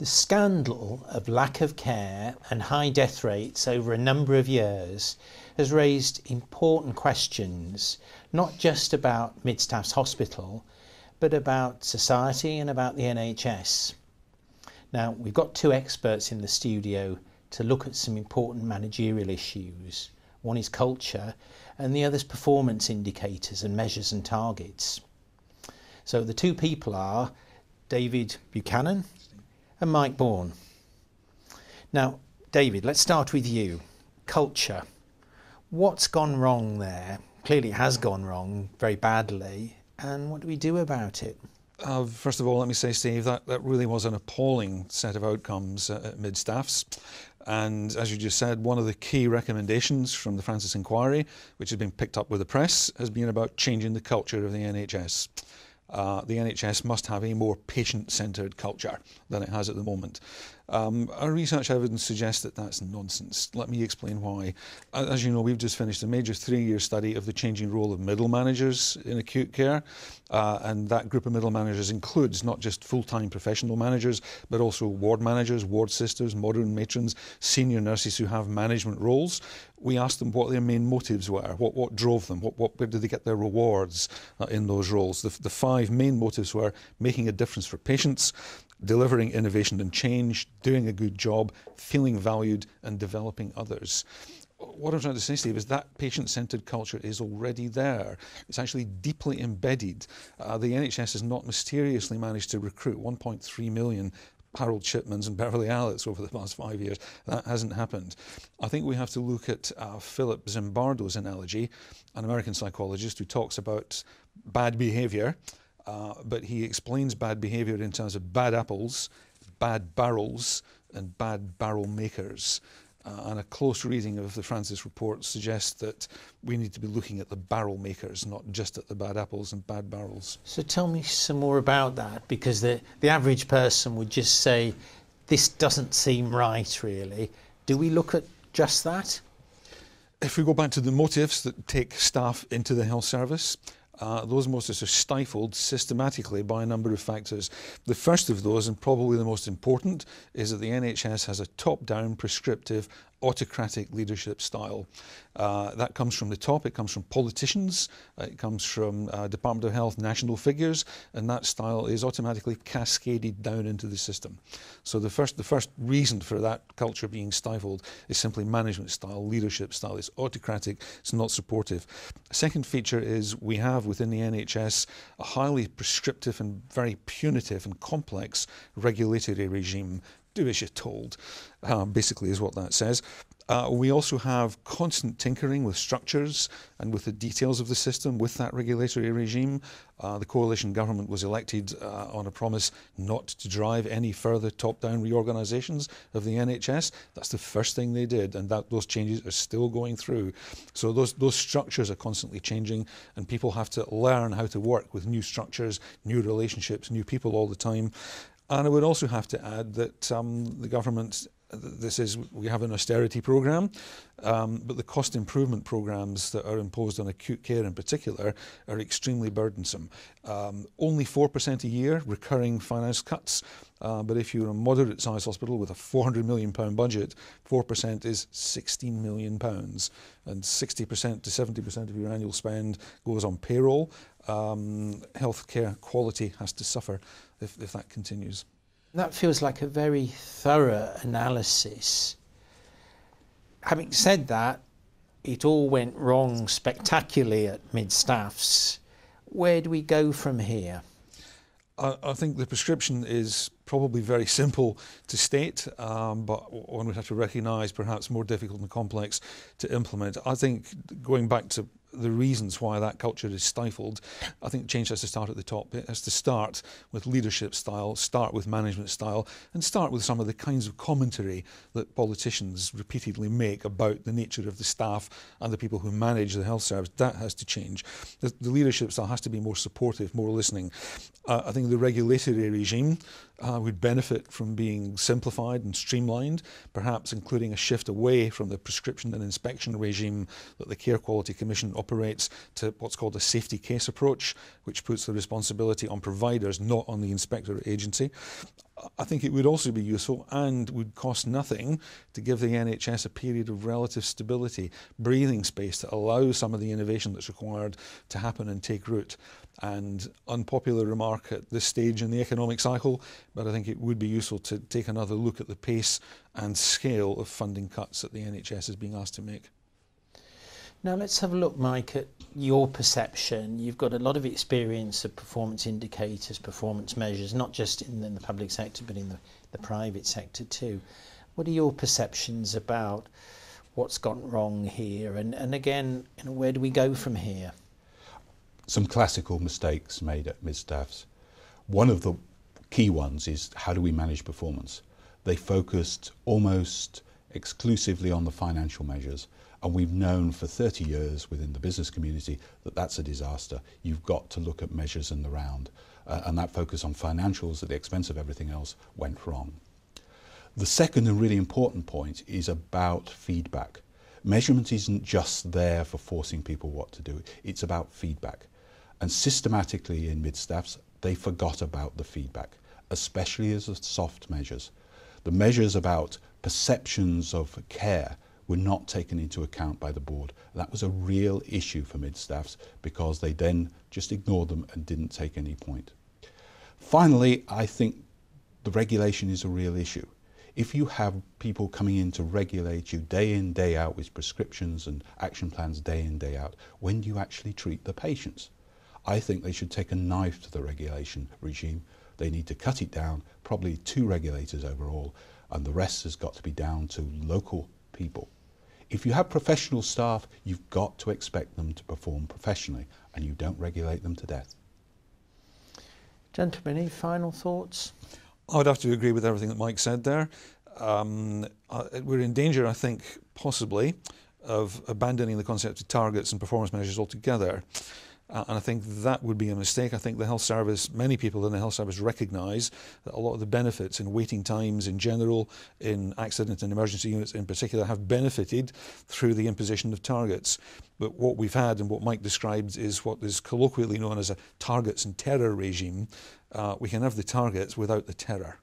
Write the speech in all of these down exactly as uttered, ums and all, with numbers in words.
The scandal of lack of care and high death rates over a number of years has raised important questions, not just about Mid Staffs Hospital, but about society and about the N H S. Now, we've got two experts in the studio to look at some important managerial issues. One is culture and the other is performance indicators and measures and targets. So the two people are David Buchanan and Mike Bourne. Now, David, let's start with you. Culture. What's gone wrong there? Clearly it has gone wrong very badly, and what do we do about it? Uh, first of all, let me say, Steve, that, that really was an appalling set of outcomes uh, at Mid Staffs. And as you just said, one of the key recommendations from the Francis Inquiry, which has been picked up with the press, has been about changing the culture of the N H S. Uh, the N H S must have a more patient-centred culture than it has at the moment. Um, our research evidence suggests that that's nonsense. Let me explain why. As you know, we've just finished a major three-year study of the changing role of middle managers in acute care, uh, and that group of middle managers includes not just full-time professional managers, but also ward managers, ward sisters, modern matrons, senior nurses who have management roles. We asked them what their main motives were, what, what drove them, what, what, where did they get their rewards uh, in those roles. The, the five main motives were making a difference for patients, delivering innovation and change, doing a good job, feeling valued and developing others. What I'm trying to say, Steve, is that patient-centred culture is already there. It's actually deeply embedded. Uh, the N H S has not mysteriously managed to recruit one point three million Harold Shipmans and Beverly Allitts over the past five years. That hasn't happened. I think we have to look at uh, Philip Zimbardo's analogy, an American psychologist who talks about bad behaviour. Uh, but he explains bad behaviour in terms of bad apples, bad barrels and bad barrel makers. Uh, and a close reading of the Francis report suggests that we need to be looking at the barrel makers, not just at the bad apples and bad barrels. So tell me some more about that, because the, the average person would just say, this doesn't seem right really. Do we look at just that? If we go back to the motives that take staff into the health service, Uh, those motives are stifled systematically by a number of factors. The first of those, and probably the most important, is that the N H S has a top-down, prescriptive, autocratic leadership style. Uh, that comes from the top, it comes from politicians, it comes from uh, Department of Health national figures, and that style is automatically cascaded down into the system. So the first, the first reason for that culture being stifled is simply management style, leadership style. It's autocratic, it's not supportive. A second feature is we have within the N H S a highly prescriptive and very punitive and complex regulatory regime. Do as you're told, um, basically is what that says. Uh, we also have constant tinkering with structures and with the details of the system, with that regulatory regime. Uh, the coalition government was elected uh, on a promise not to drive any further top-down reorganisations of the N H S. That's the first thing they did, and that, those changes are still going through. So those, those structures are constantly changing, and people have to learn how to work with new structures, new relationships, new people all the time. And I would also have to add that um, the government, this is, we have an austerity programme, um, but the cost improvement programmes that are imposed on acute care in particular are extremely burdensome. Um, only four percent a year recurring finance cuts, uh, but if you're a moderate-sized hospital with a four hundred million pound budget, four percent is sixteen million pounds, and sixty percent to seventy percent of your annual spend goes on payroll. Um, healthcare quality has to suffer if, if that continues. That feels like a very thorough analysis. Having said that, it all went wrong spectacularly at Mid Staffs. Where do we go from here? I, I think the prescription is probably very simple to state, um, but one would have to recognise perhaps more difficult and complex to implement. I think going back to the reasons why that culture is stifled, I think change has to start at the top. It has to start with leadership style, start with management style, and start with some of the kinds of commentary that politicians repeatedly make about the nature of the staff and the people who manage the health service. That has to change. The, the leadership style has to be more supportive, more listening. Uh, I think the regulatory regime uh, would benefit from being simplified and streamlined, perhaps including a shift away from the prescription and inspection regime that the Care Quality Commission operates to what's called a safety case approach, which puts the responsibility on providers, not on the inspector agency. I think it would also be useful and would cost nothing to give the N H S a period of relative stability, breathing space to allow some of the innovation that's required to happen and take root. And unpopular remark at this stage in the economic cycle, but I think it would be useful to take another look at the pace and scale of funding cuts that the N H S is being asked to make. Now let's have a look, Mike, at your perception. You've got a lot of experience of performance indicators, performance measures, not just in the, in the public sector but in the, the private sector too. What are your perceptions about what's gone wrong here, and, and again, you know, where do we go from here? Some classical mistakes made at Mid Staffs. One of the key ones is, how do we manage performance? They focused almost exclusively on the financial measures. And we've known for thirty years within the business community that that's a disaster. You've got to look at measures in the round. Uh, and that focus on financials at the expense of everything else went wrong. The second and really important point is about feedback. Measurement isn't just there for forcing people what to do. It's about feedback. And systematically in Mid Staffs, they forgot about the feedback, especially as the soft measures. The measures about perceptions of care were not taken into account by the board. That was a real issue for Mid Staffs, because they then just ignored them and didn't take any point. Finally, I think the regulation is a real issue. If you have people coming in to regulate you day in, day out with prescriptions and action plans day in, day out, when do you actually treat the patients? I think they should take a knife to the regulation regime. They need to cut it down, probably two regulators overall, and the rest has got to be down to local people. If you have professional staff, you've got to expect them to perform professionally, and you don't regulate them to death. Gentlemen, any final thoughts? I would have to agree with everything that Mike said there. Um, uh, we're in danger, I think, possibly, of abandoning the concept of targets and performance measures altogether. Uh, and I think that would be a mistake. I think the health service, many people in the health service recognise that a lot of the benefits in waiting times in general, in accident and emergency units in particular, have benefited through the imposition of targets. But what we've had, and what Mike described, is what is colloquially known as a targets and terror regime. Uh, we can have the targets without the terror.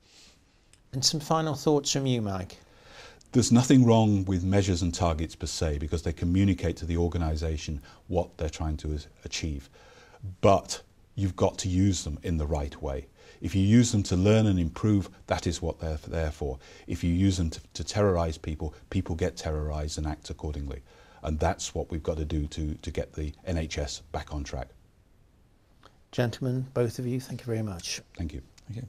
And some final thoughts from you, Mike? There's nothing wrong with measures and targets per se, because they communicate to the organisation what they're trying to achieve. But you've got to use them in the right way. If you use them to learn and improve, that is what they're there for. If you use them to, to terrorise people, people get terrorised and act accordingly. And that's what we've got to do to, to get the N H S back on track. Gentlemen, both of you, thank you very much. Thank you. Thank you.